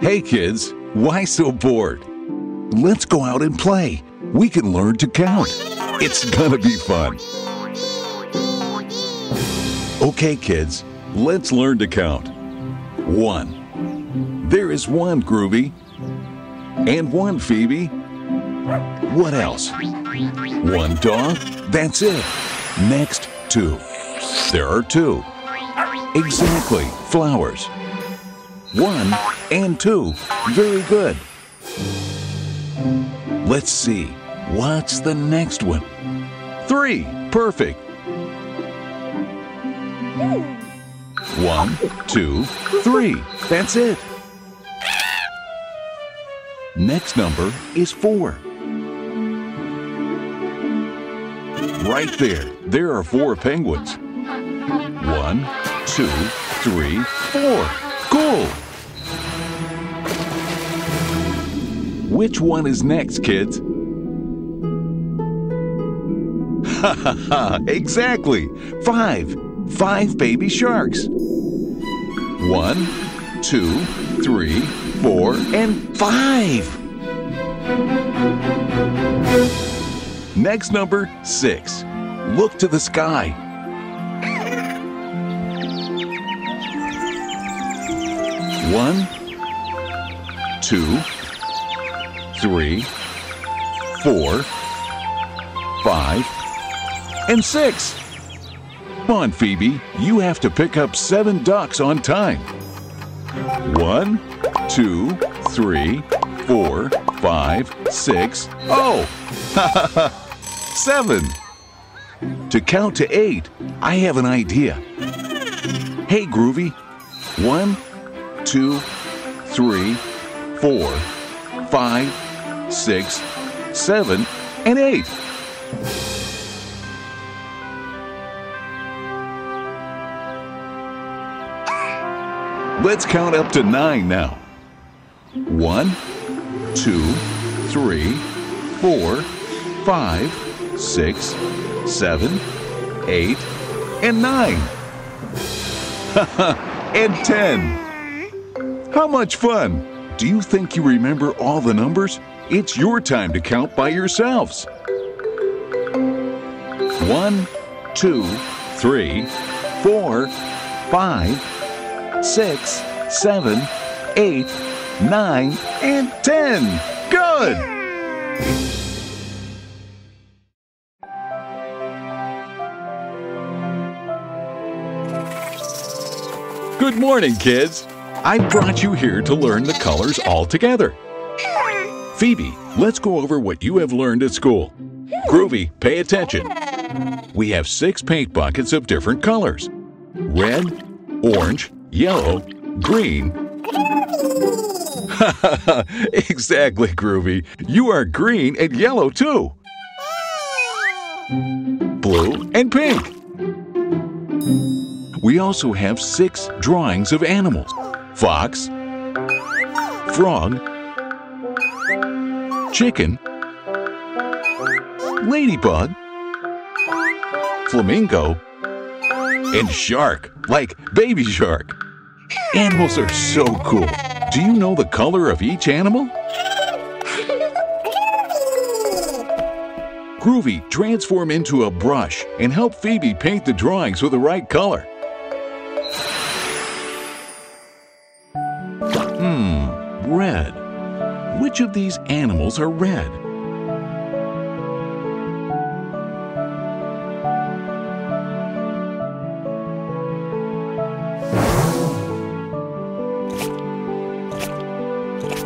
Hey kids, why so bored? Let's go out and play. We can learn to count. It's gonna be fun. Okay kids, let's learn to count. 1. There is 1, Groovy. And 1, Phoebe. What else? 1 dog. That's it. Next, 2. There are 2. Exactly, flowers. 1 and 2. Very good. Let's see. What's the next one? 3. Perfect. 1, 2, 3. That's it. Next number is 4. Right there. There are 4 penguins. 1, 2, 3, 4. Cool! Which one is next, kids? Ha ha ha! Exactly! 5! 5 baby sharks! 1, 2, 3, 4, and 5! Next number, 6. Look to the sky. 1, 2, 3, 4, 5, and 6. Come on, Phoebe. You have to pick up 7 ducks on time. 1, 2, 3, 4, 5, 6. Oh! 7. To count to 8, I have an idea. Hey, Groovy. 1, 2, 3, 4, 5, 6, 7, and 8. Let's count up to 9 now. 1, 2, 3, 4, 5, 6, 7, 8, and 9. And 10. How much fun! Do you think you remember all the numbers? It's your time to count by yourselves. 1, 2, 3, 4, 5, 6, 7, 8, 9, and 10. Good! Good morning, kids. I brought you here to learn the colors all together. Phoebe, let's go over what you have learned at school. Groovy, pay attention. We have 6 paint buckets of different colors. Red, orange, yellow, green. Exactly, Groovy. You are green and yellow too. Blue and pink. We also have 6 drawings of animals. Fox, frog, chicken, ladybug, flamingo, and shark, like Baby Shark. Animals are so cool. Do you know the color of each animal? Groovy, transform into a brush and help Phoebe paint the drawings with the right color. Red. Which of these animals are red?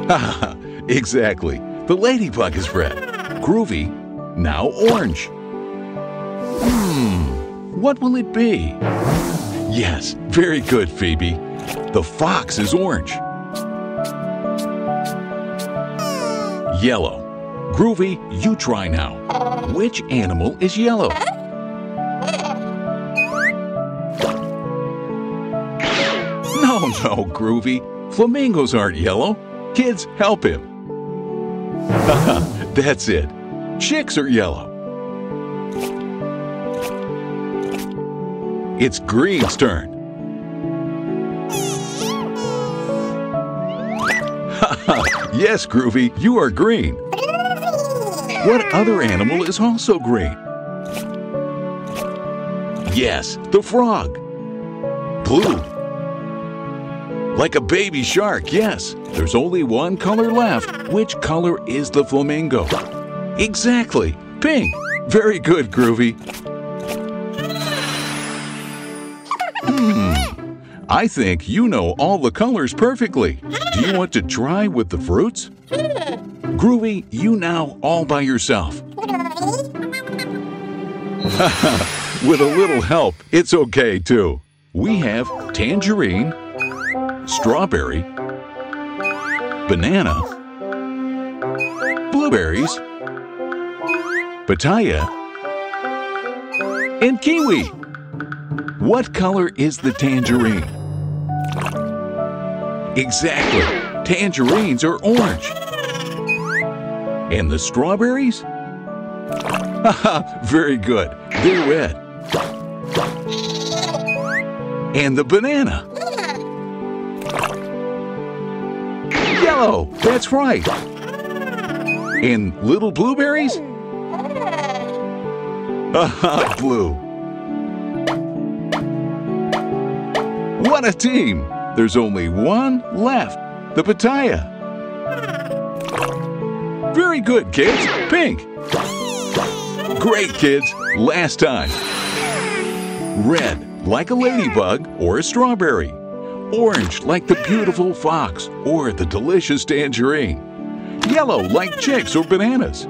Haha, exactly. The ladybug is red. Groovy, now orange. What will it be? Yes, very good, Phoebe. The fox is orange. Yellow. Groovy, you try now. Which animal is yellow? No, Groovy. Flamingos aren't yellow. Kids, help him. That's it. Chicks are yellow. It's Green's turn. Yes, Groovy, you are green. What other animal is also green? Yes, the frog. Blue. Like a baby shark, yes. There's only one color left. Which color is the flamingo? Exactly, pink. Very good, Groovy. I think you know all the colors perfectly. Do you want to try with the fruits? Groovy, you now all by yourself. With a little help, it's okay too. We have tangerine, strawberry, banana, blueberries, pitaya, and kiwi. What color is the tangerine? Exactly. Tangerines are orange. And the strawberries? Haha, very good. They're red. And the banana? Yellow. That's right. And little blueberries? Haha, blue. What a team! There's only one left, the pitaya. Very good, kids. Pink. Great, kids. Last time. Red, like a ladybug or a strawberry. Orange, like the beautiful fox or the delicious tangerine. Yellow, like chicks or bananas.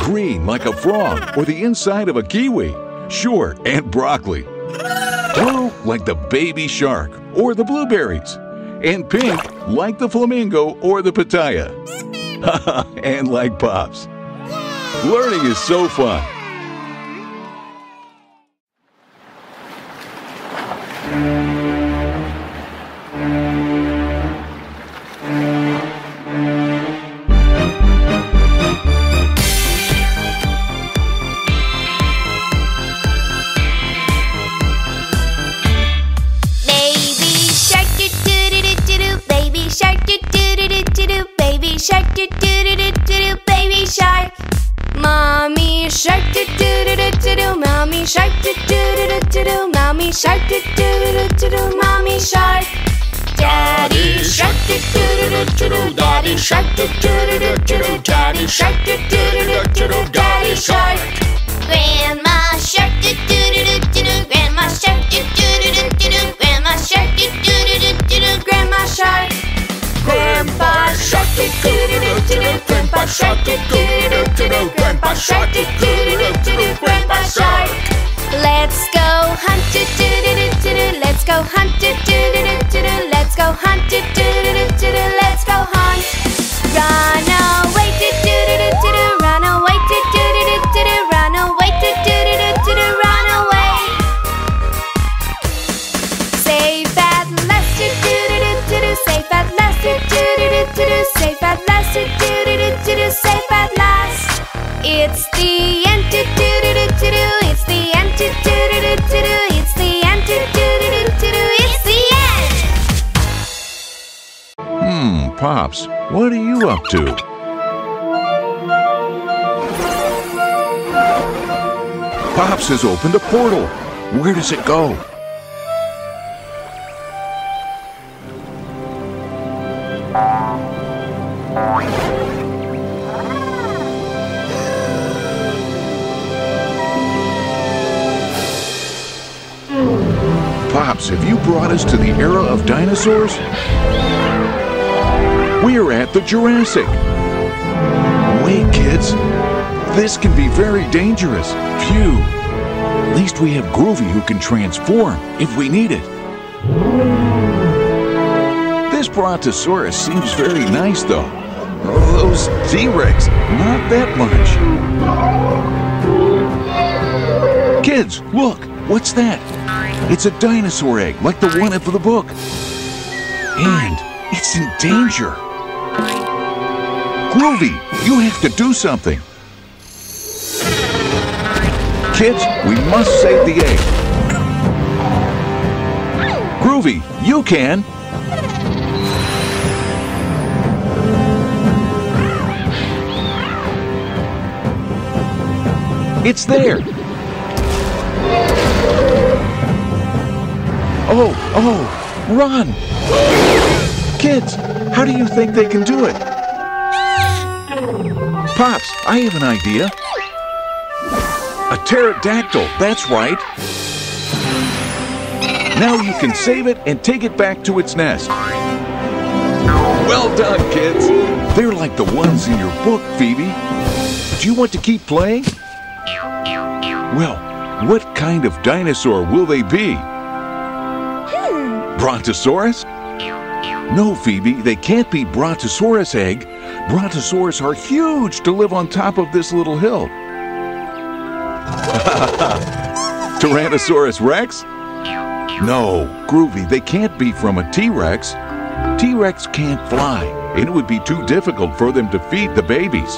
Green, like a frog or the inside of a kiwi. Sure, and broccoli. Blue, like the baby shark or the blueberries. And pink, like the flamingo or the pitaya. And like Pops. Learning is so fun. Shark doo doo doo doo doo, mommy shark doo doo doo doo, mommy shark. Daddy shark doo doo doo doo, daddy shark doo doo doo doo, daddy shark doo doo doo doo, daddy shark. Grandma shark doo doo doo doo, grandma shark doo doo doo doo, grandma shark doo doo doo doo, grandma shark. Grandpa shark doo doo doo doo, grandpa shark doo doo doo doo, grandpa shark doo doo doo doo, grandpa shark. Let's go hunt doo doo doo doo doo. Let's go hunt doo doo doo doo doo. Let's go hunt doo doo doo doo doo. Let's go hunt. Run away doo doo doo doo doo. Run away doo doo doo doo doo. Run away doo doo doo doo doo. Run away. Safe at last doo doo doo doo doo. Safe at last doo doo doo doo doo. Safe at last doo doo doo doo doo. Safe at last. It's the end doo doo doo doo doo. It's the end doo doo doo doo doo. It's the end doo doo doo doo doo. It's the end. Pops, what are you up to? Pops has opened a portal. Where does it go? Have you brought us to the era of dinosaurs? We are at the Jurassic. Wait, kids. This can be very dangerous. Phew. At least we have Groovy who can transform if we need it. This Brontosaurus seems very nice, though. Those T-Rex, not that much. Kids, look. What's that? It's a dinosaur egg, like the one for the book. And it's in danger. Groovy, you have to do something. Kids, we must save the egg. Groovy, you can. It's there! Oh, oh, run! Kids, how do you think they can do it? Pops, I have an idea. A pterodactyl, that's right. Now you can save it and take it back to its nest. Well done, kids. They're like the ones in your book, Phoebe. Do you want to keep playing? Well, what kind of dinosaur will they be? Brontosaurus? No, Phoebe, they can't be Brontosaurus egg. Brontosaurus are huge to live on top of this little hill. Tyrannosaurus Rex? No, Groovy, they can't be from a T-Rex. T-Rex can't fly, and it would be too difficult for them to feed the babies.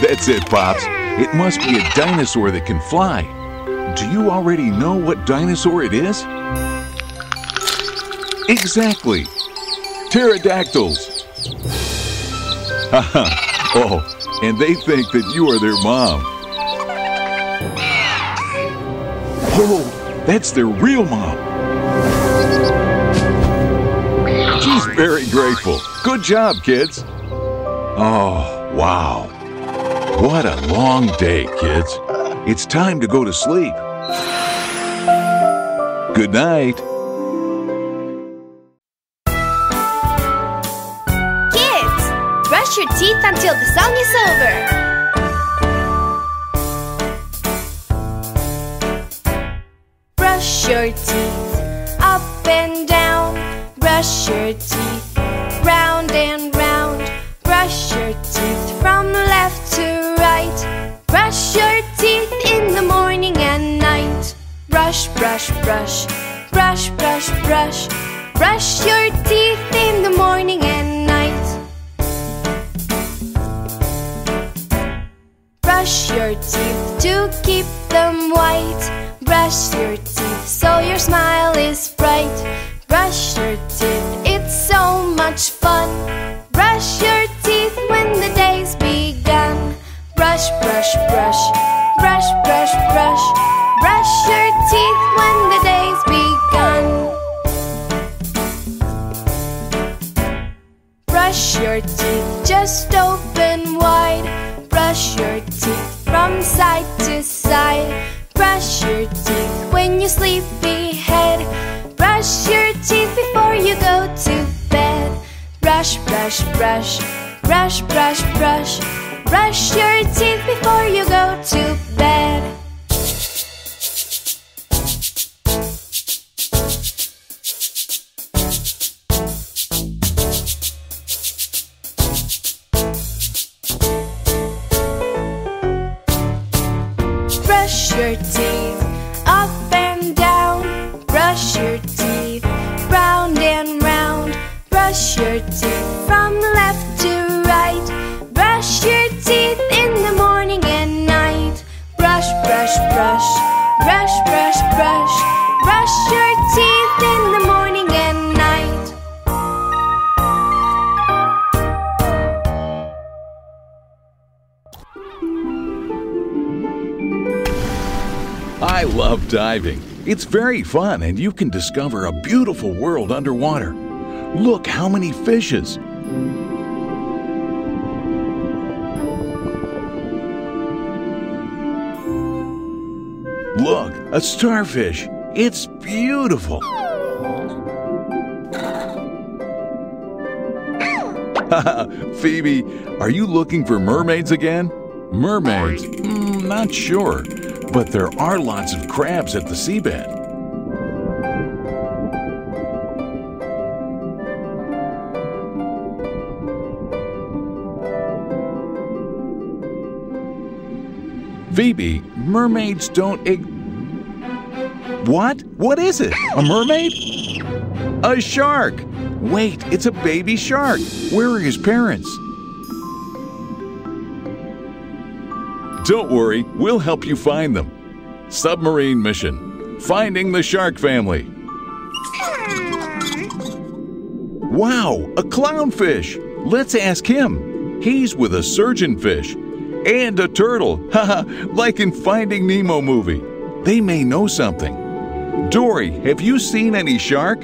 That's it, Pops. It must be a dinosaur that can fly. Do you already know what dinosaur it is? Exactly! Pterodactyls! Oh, and they think that you are their mom. Oh, that's their real mom. She's very grateful. Good job, kids. Oh, wow. What a long day, kids. It's time to go to sleep. Good night. Your teeth until the song is over. Brush your teeth up and down. Brush your teeth round and round. Brush your teeth from left to right. Brush your teeth in the morning and night. Brush, brush, brush. Brush, brush, brush. Brush your teeth in the morning and night. Brush your teeth to keep them white. Brush your teeth so your smile is bright. Brush your teeth, it's so much fun. Brush your teeth when the day's begun. Brush, brush, brush. Brush, brush, brush. Brush your teeth when the day's begun. Brush your teeth, just open wide. Brush your teeth from side to side. Brush your teeth when you sleepyhead. Brush your teeth before you go to bed. Brush, brush, brush. Brush, brush, brush. Brush your teeth before you go to bed. Brush your teeth up and down. Brush your teeth round and round. Brush your teeth from left to right. Brush your teeth in the morning and night. Brush, brush, brush. Brush, brush, brush. Brush your teeth in the morning and night. I love diving. It's very fun, and you can discover a beautiful world underwater. Look how many fishes! Look, a starfish. It's beautiful. Phoebe, are you looking for mermaids again? Mermaids? Not sure. But there are lots of crabs at the seabed. Phoebe, mermaids don't What? What is it? A mermaid? A shark! Wait, it's a baby shark. Where are his parents? Don't worry, we'll help you find them. Submarine mission, finding the shark family. Wow, a clownfish. Let's ask him. He's with a surgeonfish. and a turtle, like in Finding Nemo movie. They may know something. Dory, have you seen any shark?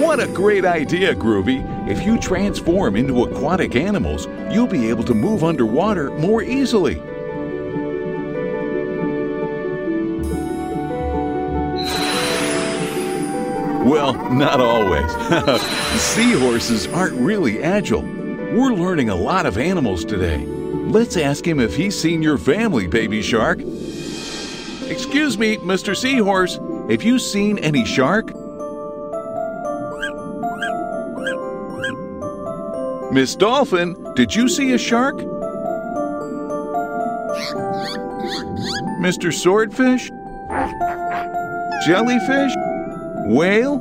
What a great idea, Groovy! If you transform into aquatic animals, you'll be able to move underwater more easily. Well, not always. Seahorses aren't really agile. We're learning a lot of animals today. Let's ask him if he's seen your family, Baby Shark. Excuse me, Mr. Seahorse, have you seen any shark? Miss Dolphin, did you see a shark? Mr. Swordfish? Jellyfish? Whale?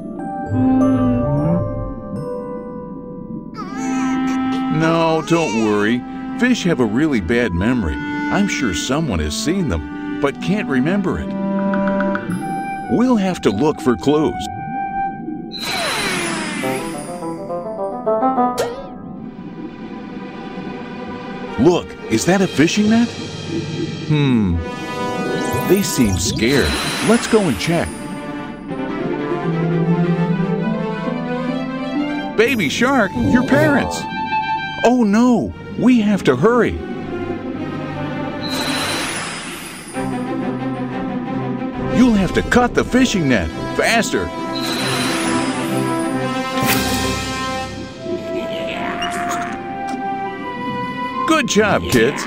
No, don't worry. Fish have a really bad memory. I'm sure someone has seen them, but can't remember it. We'll have to look for clues. Look, is that a fishing net? They seem scared. Let's go and check. Baby Shark, your parents. Oh no, we have to hurry. You'll have to cut the fishing net faster. Good job, kids.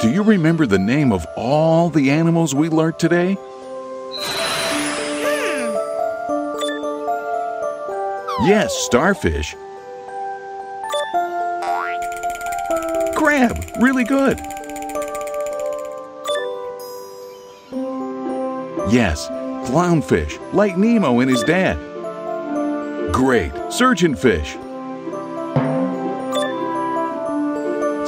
Do you remember the name of all the animals we learned today? Yes, starfish. Crab, really good. Yes, clownfish, like Nemo and his dad. Great, surgeonfish.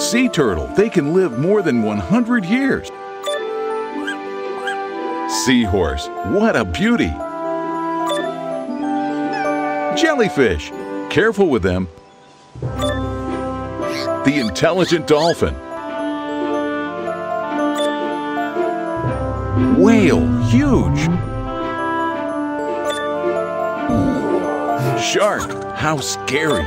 Sea turtle, they can live more than 100 years. Seahorse, what a beauty. Jellyfish, careful with them. The intelligent dolphin. Whale, huge. Shark, how scary.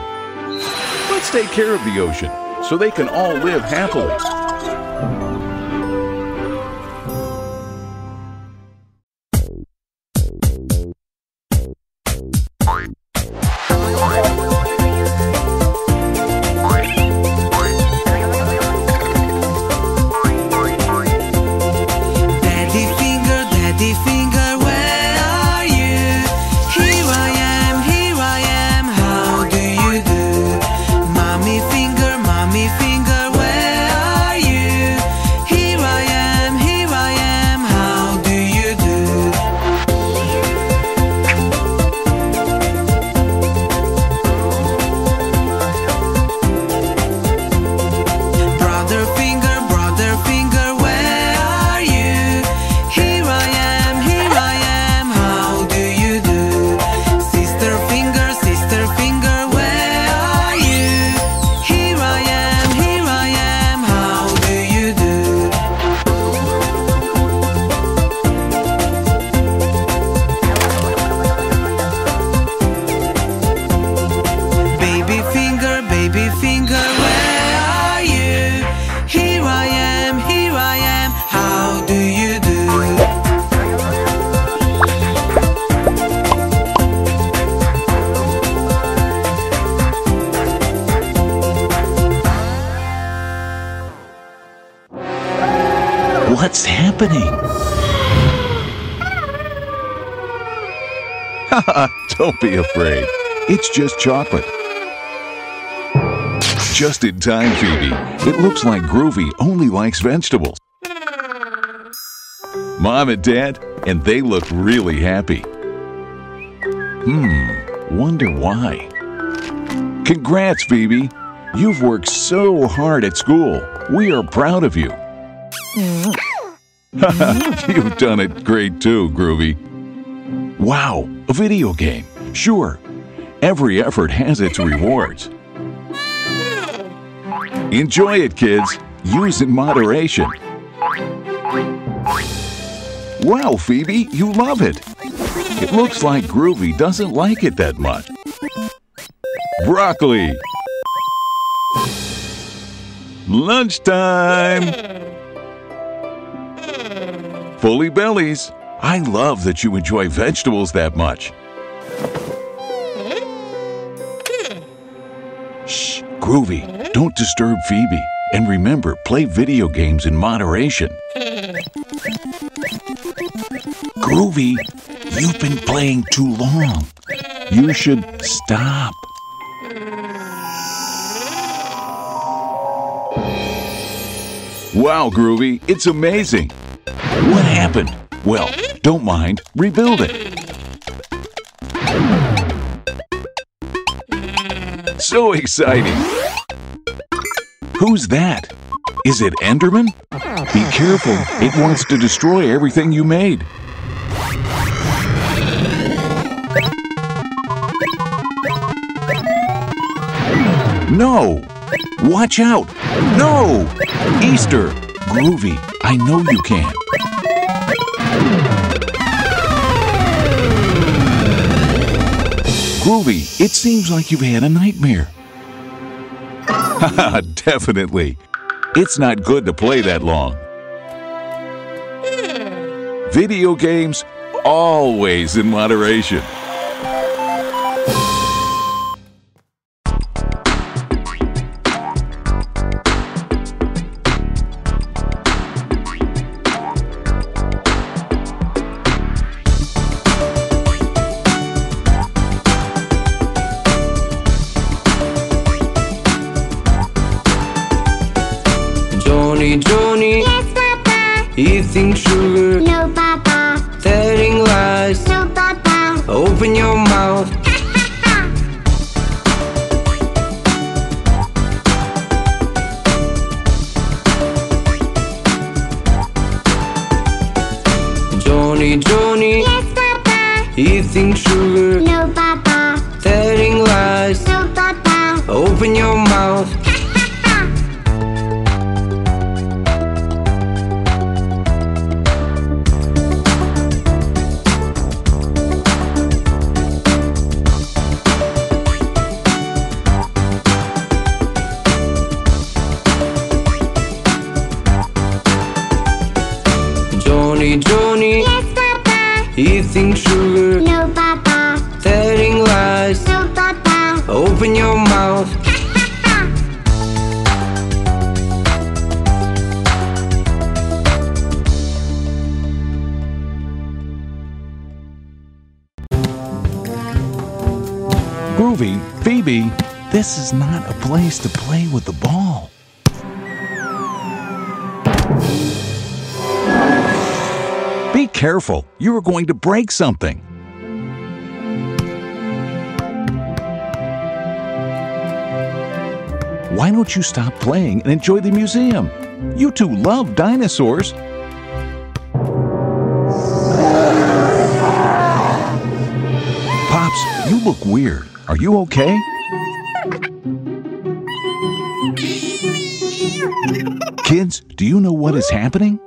Let's take care of the ocean so they can all live happily. Daddy Finger, where are you? Here I am. What's happening? Haha, don't be afraid. It's just chocolate. Just in time, Phoebe. It looks like Groovy only likes vegetables. Mom and Dad, and they look really happy. Wonder why. Congrats, Phoebe. You've worked so hard at school. We are proud of you. You've done it great too, Groovy. Wow, a video game. Sure, every effort has its rewards. Enjoy it, kids. Use in moderation. Wow, Phoebe, you love it. It looks like Groovy doesn't like it that much. Broccoli! Lunchtime! Fully bellies! I love that you enjoy vegetables that much. Shh, Groovy, don't disturb Phoebe. And remember, play video games in moderation. Groovy, you've been playing too long. You should stop. Wow, Groovy, it's amazing. What happened? Well, don't mind, rebuild it. So exciting. Who's that? Is it Enderman? Be careful, it wants to destroy everything you made. No! Watch out! No! Easter! Groovy, I know you can. Groovy, it seems like you've had a nightmare. Haha, definitely. It's not good to play that long. Video games, always in moderation. Johnny, yes, Papa. Eating sugar, no, Papa. Telling lies, no, Papa. Open your mouth. Johnny, yes, Papa. Eating sugar, no, Papa. Telling lies, no, Papa. Open your mouth. Johnny, yes, Papa. Eating sugar, no, Papa. Telling lies, no, Papa. Open your mouth. Groovy, Phoebe, this is not a place to play with the ball. Be careful, you are going to break something. Why don't you stop playing and enjoy the museum? You two love dinosaurs. Pops, you look weird. Are you okay? Kids, do you know what is happening?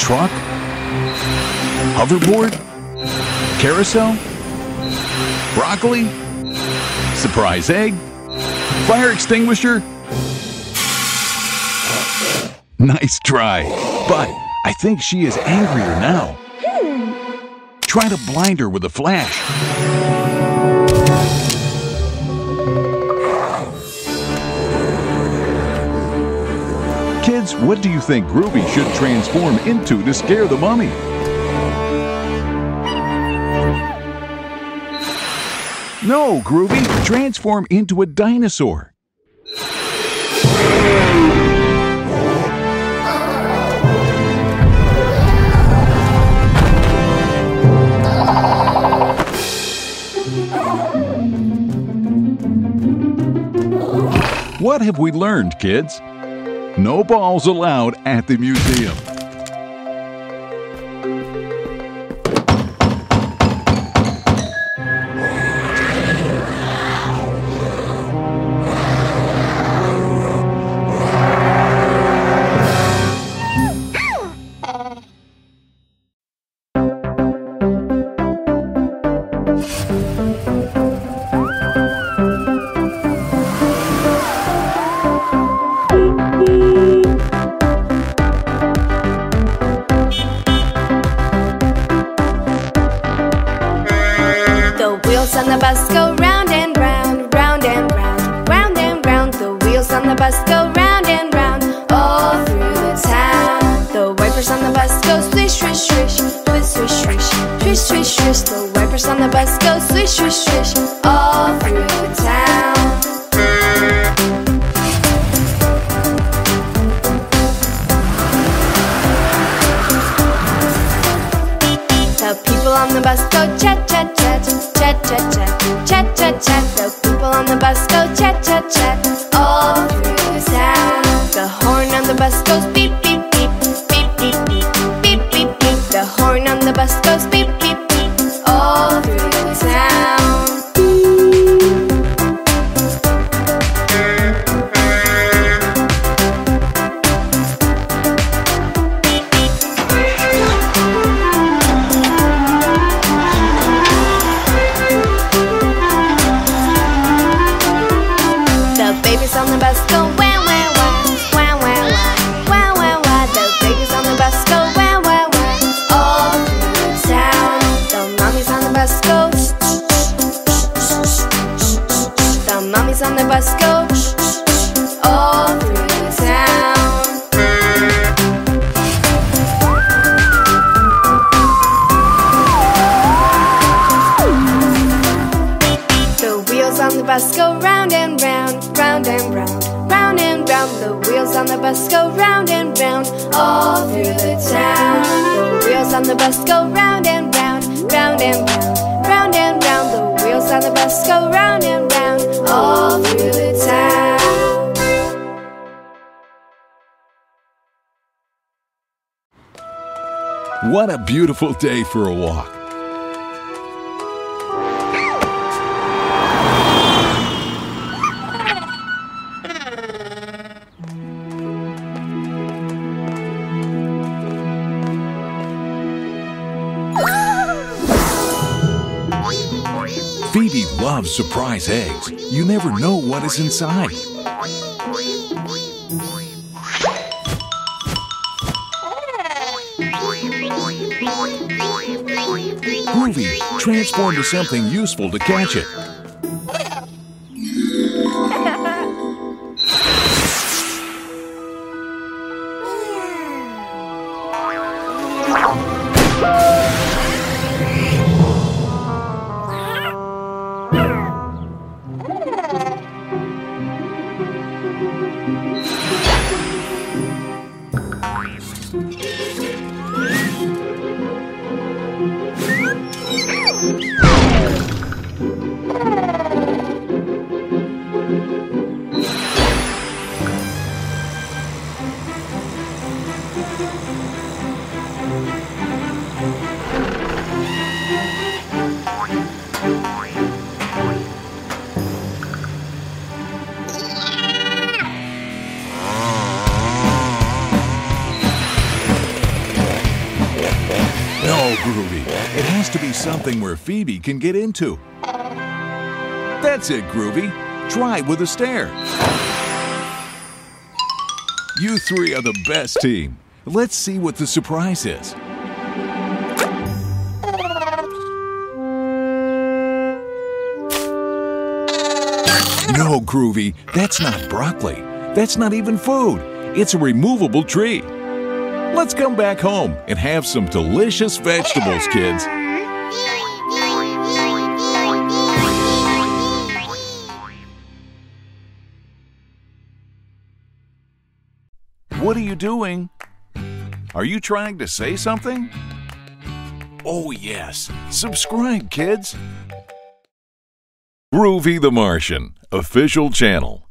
Truck? Hoverboard? Carousel? Broccoli? Surprise egg? Fire extinguisher? Nice try, but I think she is angrier now. Try to blind her with a flash. Kids, what do you think Groovy should transform into to scare the mummy? No, Groovy, transform into a dinosaur. What have we learned, kids? No balls allowed at the museum. What a beautiful day for a walk. Phoebe loves surprise eggs. You never know what is inside. Groovy, transform to something useful to catch it. Where Phoebe can get into. That's it, Groovy. Try with a stare. You three are the best team. Let's see what the surprise is. No, Groovy, that's not broccoli. That's not even food. It's a removable tree. Let's come back home and have some delicious vegetables, kids. What are you doing? Are you trying to say something? Oh yes, subscribe, kids! Groovy the Martian, official channel.